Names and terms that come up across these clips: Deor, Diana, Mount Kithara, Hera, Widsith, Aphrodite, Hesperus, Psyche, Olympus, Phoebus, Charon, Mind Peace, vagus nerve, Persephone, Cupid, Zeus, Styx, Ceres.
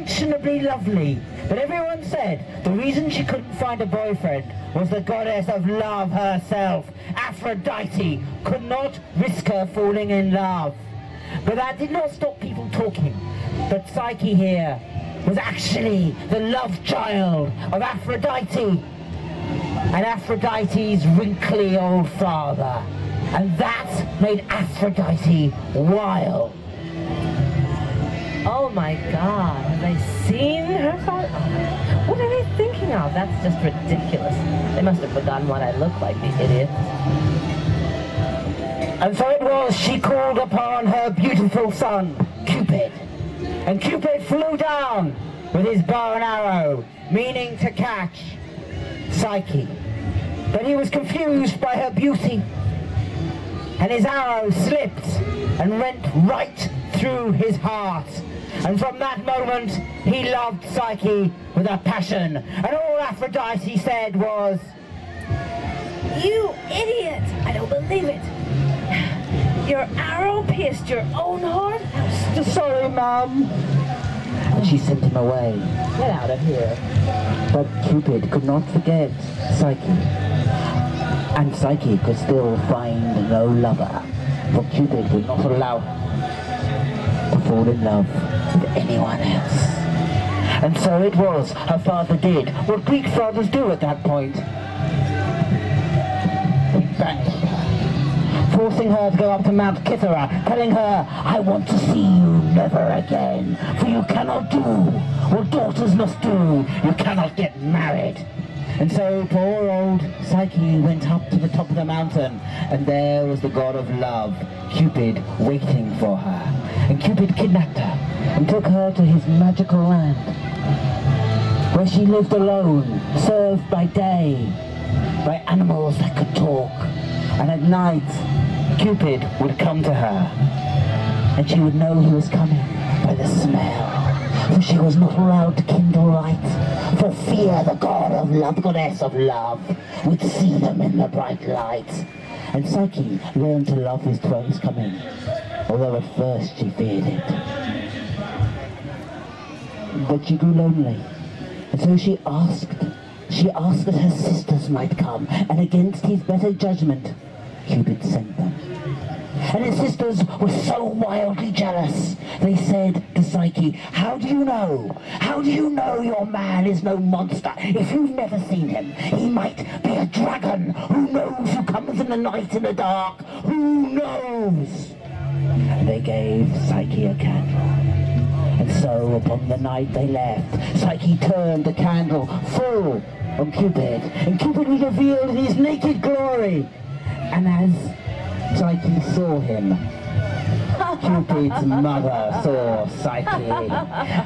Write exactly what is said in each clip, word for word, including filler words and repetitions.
unmentionably lovely, but everyone said the reason she couldn't find a boyfriend was the goddess of love herself, Aphrodite, could not risk her falling in love. But that did not stop people talking, but Psyche here was actually the love child of Aphrodite, and Aphrodite's wrinkly old father, and that made Aphrodite wild. Oh my god, have they seen her father? What are they thinking of? That's just ridiculous. They must have forgotten what I look like, these idiots. And so it was she called upon her beautiful son, Cupid. And Cupid flew down with his bow and arrow, meaning to catch Psyche. But he was confused by her beauty, and his arrow slipped and went right through his heart. And from that moment, he loved Psyche with a passion. And all Aphrodite said was, "You idiot! I don't believe it! Your arrow pierced your own heart? I'm sorry, Mum." And she sent him away. "Get out of here." But Cupid could not forget Psyche. And Psyche could still find no lover, for Cupid would not allow her to fall in love with anyone else. And so it was her father did what Greek fathers do at that point. He banished her, forcing her to go up to Mount Kithara, telling her, "I want to see you never again, for you cannot do what daughters must do. You cannot get married." And so poor old Psyche went up to the top of the mountain, and there was the god of love, Cupid, waiting for her. And Cupid kidnapped her and took her to his magical land, where she lived alone, served by day by animals that could talk. And at night, Cupid would come to her, and she would know he was coming by the smell. For she was not allowed to kindle light, for fear the god of love, goddess of love, would see them in the bright light. And Psyche learned to love his twins coming, although at first she feared it. But she grew lonely, and so she asked, she asked that her sisters might come, and against his better judgment, Cupid sent them. And his sisters were so wildly jealous, they said to Psyche, "How do you know? How do you know your man is no monster if you've never seen him? He might be a dragon. Who knows who comes in the night in the dark? Who knows?" And they gave Psyche a candle. And so upon the night they left, Psyche turned the candle full on Cupid, and Cupid was revealed in his naked glory. And as Psyche saw him, Cupid's mother saw Psyche,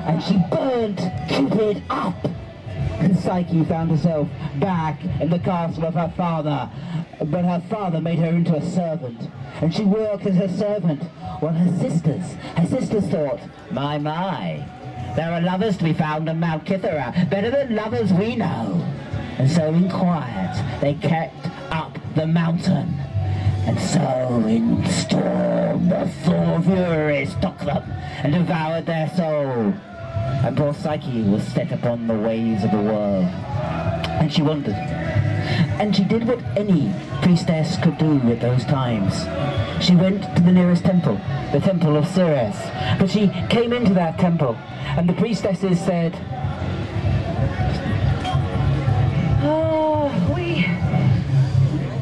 and she burnt Cupid up. And Psyche found herself back in the castle of her father, but her father made her into a servant, and she worked as a servant, while her sisters, her sisters thought, "My, my, there are lovers to be found on Mount Kithara, better than lovers we know." And so in quiet, they kept up the mountain. And so in storm the four furies took them and devoured their soul. And poor Psyche was set upon the ways of the world. And she wandered. And she did what any priestess could do at those times. She went to the nearest temple, the temple of Ceres. But she came into that temple, and the priestesses said, "Oh, we...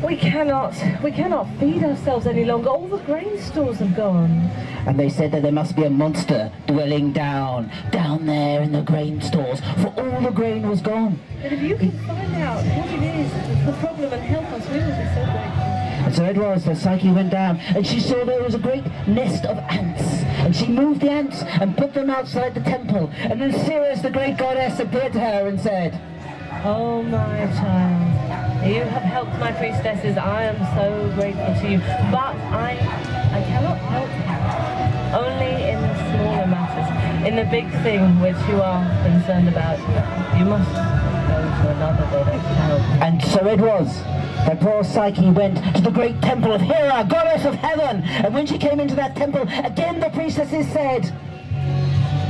We cannot, we cannot feed ourselves any longer. All the grain stores have gone." And they said that there must be a monster dwelling down, down there in the grain stores, for all the grain was gone. "But if you can find out what it is, the problem, and help us, we will be so grateful." And so it was that Psyche went down, and she saw there was a great nest of ants. And she moved the ants and put them outside the temple. And then Ceres, the great goddess, appeared to her and said, "Oh, my child. You have helped my priestesses. I am so grateful to you, but I, I cannot help you. Only in the smaller matters. In the big thing which you are concerned about, you must go to another goddess to help." And so it was that poor Psyche went to the great temple of Hera, goddess of heaven. And when she came into that temple, again the priestesses said,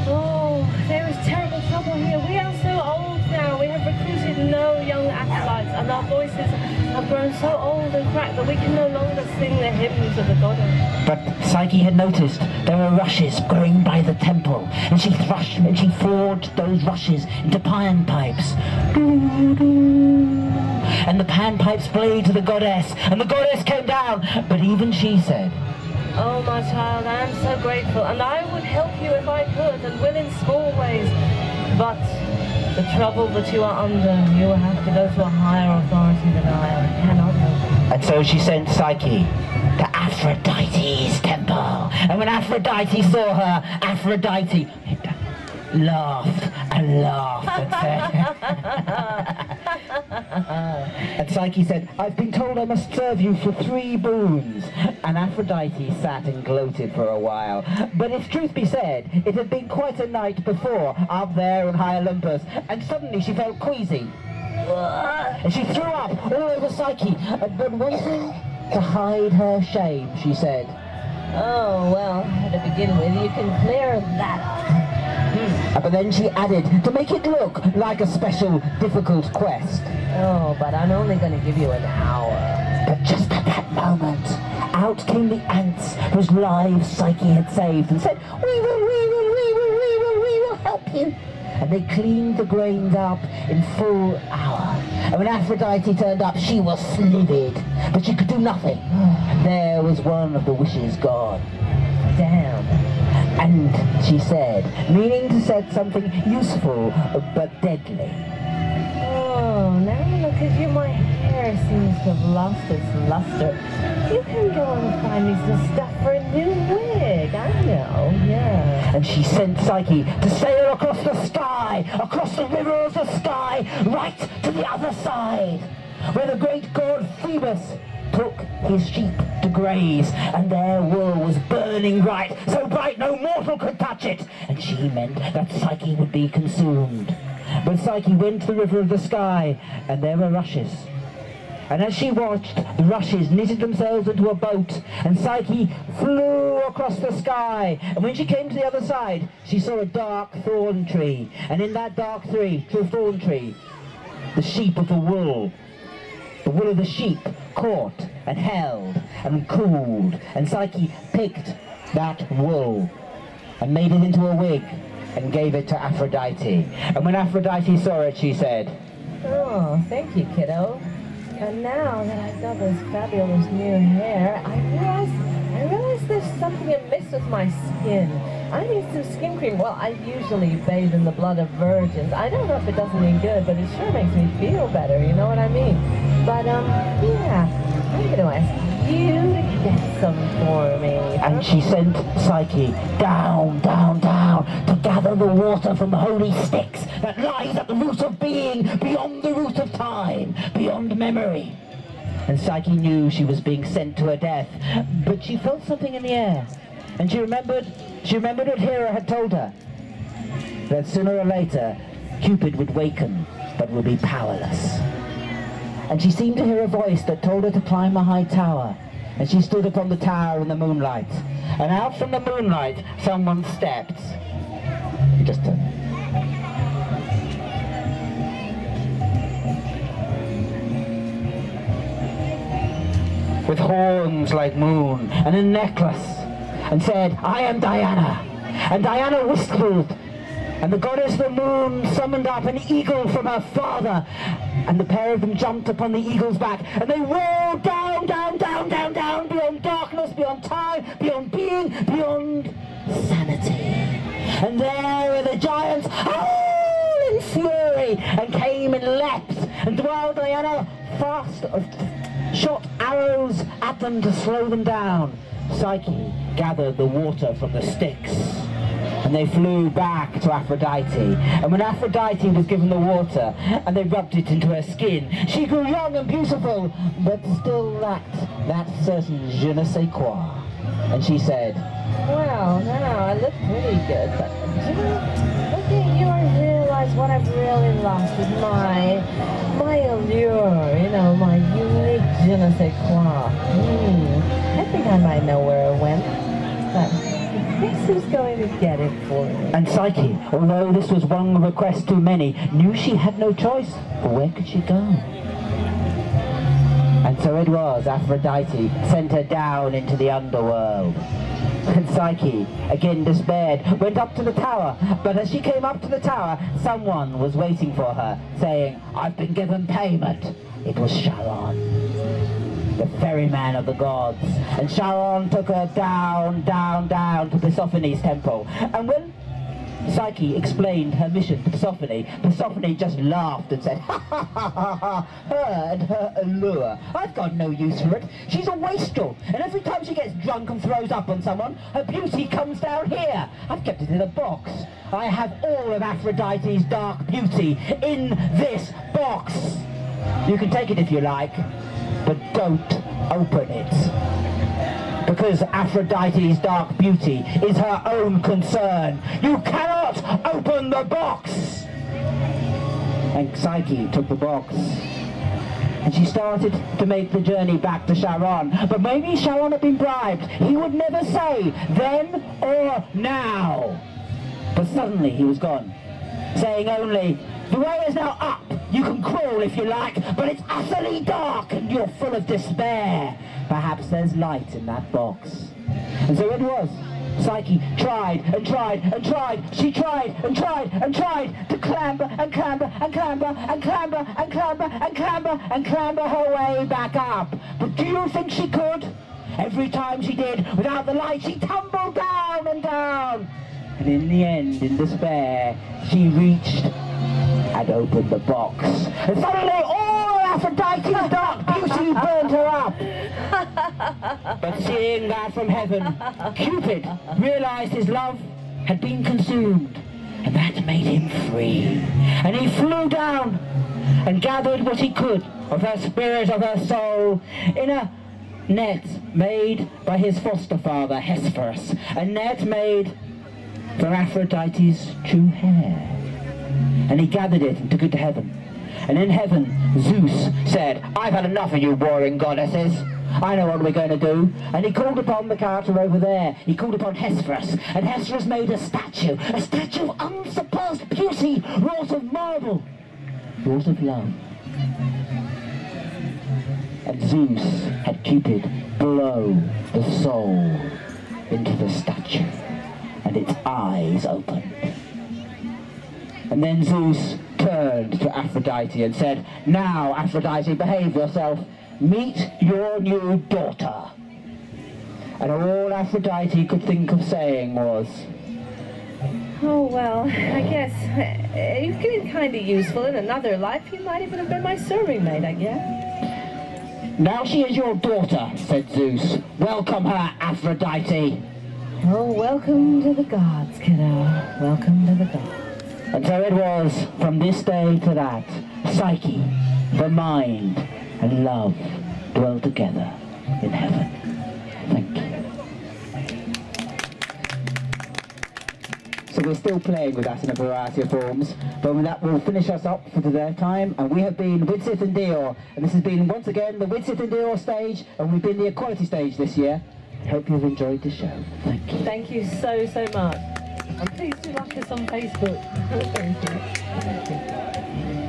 "Oh, there is terror and our voices have grown so old and cracked that we can no longer sing the hymns of the goddess. But Psyche had noticed there were rushes growing by the temple, and she thrashed and she forged those rushes into pan pipes. And the pan pipes played to the goddess, and the goddess came down, but even she said, "Oh, my child, I am so grateful, and I would help you if I could, and will in small ways. But the trouble that you are under, you will have to go to a higher authority than I. I cannot help you." And so she sent Psyche to Aphrodite's temple. And when Aphrodite saw her, Aphrodite laughed and laughed and said... And Psyche said, "I've been told I must serve you for three boons." And Aphrodite sat and gloated for a while. But if truth be said, it had been quite a night before, up there on high Olympus, and suddenly she felt queasy. And she threw up all over Psyche, and but wanting to hide her shame, she said, "Oh, well, to begin with, you can clear that up." But then she added, to make it look like a special, difficult quest, "Oh, but I'm only going to give you an hour." But just at that moment, out came the ants whose lives Psyche had saved and said, "We will, we will, we will, we will, we will help you." And they cleaned the grains up in full hour. And when Aphrodite turned up, she was livid, but she could do nothing. And there was one of the wishes gone. Damn. And she said, meaning to say something useful but deadly, "Oh, now look at you, my hair seems to have lost its luster. You can go and find me some stuff for a new wig, I know, yeah." And she sent Psyche to sail across the sky, across the river of the sky, right to the other side, where the great god Phoebus took his sheep to graze, and their wool was burning bright, so bright no mortal could touch it, and she meant that Psyche would be consumed. But Psyche went to the river of the sky, and there were rushes. And as she watched, the rushes knitted themselves into a boat, and Psyche flew across the sky, and when she came to the other side, she saw a dark thorn tree, and in that dark tree, the thorn tree, the sheep of the wool, the wool of the sheep, caught and held and cooled, and Psyche picked that wool and made it into a wig and gave it to Aphrodite. And when Aphrodite saw it, she said, "Oh, thank you, kiddo. And now that I've got this fabulous new hair, I realize, I realize there's something amiss with my skin. I need some skin cream. Well, I usually bathe in the blood of virgins. I don't know if it does me good, but it sure makes me feel better, you know what I mean? But, um, yeah, I'm going to ask you to get some for me." And she sent Psyche down, down, down to gather the water from holy Styx that lies at the root of being, beyond the root of time, beyond memory. And Psyche knew she was being sent to her death, but she felt something in the air. And she remembered, she remembered what Hera had told her, that sooner or later, Cupid would waken, but would be powerless. And she seemed to hear a voice that told her to climb a high tower. And she stood upon the tower in the moonlight. And out from the moonlight, someone stepped. Just a... with horns like moon, and a necklace. And said, "I am Diana." And Diana whistled. And the goddess the moon summoned up an eagle from her father. And the pair of them jumped upon the eagle's back. And they rolled down, down, down, down, down, beyond darkness, beyond time, beyond being, beyond sanity. And there were the giants, all in fury, and came and leapt. And while Diana fast shot arrows at them to slow them down, Psyche gathered the water from the Styx. And they flew back to Aphrodite. And when Aphrodite was given the water, and they rubbed it into her skin, she grew young and beautiful, but still lacked that certain je ne sais quoi. And she said, "Well, now, I look pretty good, but you know, look at you, I realize what I've really lost is my, my allure, you know, my unique je ne sais quoi. Hmm, I think I might know where it went, but... who's going to get it for me?" And Psyche, although this was one request too many, knew she had no choice, for where could she go? So it was Aphrodite sent her down into the underworld. And Psyche, again despaired, went up to the tower, but as she came up to the tower, someone was waiting for her, saying, "I've been given payment." It was Charon, the ferryman of the gods, and Charon took her down, down, down to Persephone's temple, and when Psyche explained her mission to Persephone, Persephone just laughed and said, "Ha ha ha ha ha, her and her allure. I've got no use for it. She's a wastrel, and every time she gets drunk and throws up on someone, her beauty comes down here. I've kept it in a box. I have all of Aphrodite's dark beauty in this box. You can take it if you like, but don't open it. Because Aphrodite's dark beauty is her own concern. You cannot open the box!" And Psyche took the box, and she started to make the journey back to Charon. But maybe Charon had been bribed. He would never say then or now. But suddenly he was gone, saying only, "The way is now up. You can crawl if you like, but it's utterly dark and you're full of despair. Perhaps there's light in that box." And so it was. Psyche tried and tried and tried. She tried and tried and tried to clamber and clamber and clamber and clamber and clamber and clamber and clamber her way back up. But do you think she could? Every time she did, without the light, she tumbled down and down. And in the end, in despair, she reached and opened the box. And suddenly all Aphrodite's dark beauty burned her up. But seeing that from heaven, Cupid realized his love had been consumed, and that made him free. And he flew down and gathered what he could of her spirit, of her soul, in a net made by his foster father, Hesperus, a net made for Aphrodite's true hair. And he gathered it and took it to heaven. And in heaven, Zeus said, "I've had enough of you warring goddesses. I know what we're going to do." And he called upon the character over there. He called upon Hesperus. And Hesperus made a statue, a statue of unsurpassed beauty, wrought of marble, wrought of love. And Zeus had Cupid blow the soul into the statue, and its eyes opened. And then Zeus turned to Aphrodite and said, "Now, Aphrodite, behave yourself. Meet your new daughter." And all Aphrodite could think of saying was, "Oh, well, I guess you've been kind of useful in another life. You might even have been my serving maid, I guess." "Now she is your daughter," said Zeus. "Welcome her, Aphrodite." Oh, welcome to the gods, kiddo. Welcome to the gods. And so it was, from this day to that, Psyche, the mind, and love dwelled together in heaven. Thank you. So we're still playing with that in a variety of forms, but with that will finish us up for today time, and we have been Widsith and Deor, and this has been once again the Widsith and Deor stage, and we've been the Equality stage this year. I hope you've enjoyed the show. Thank you. Thank you so, so much. And please do like us on Facebook. Thank you. Thank you.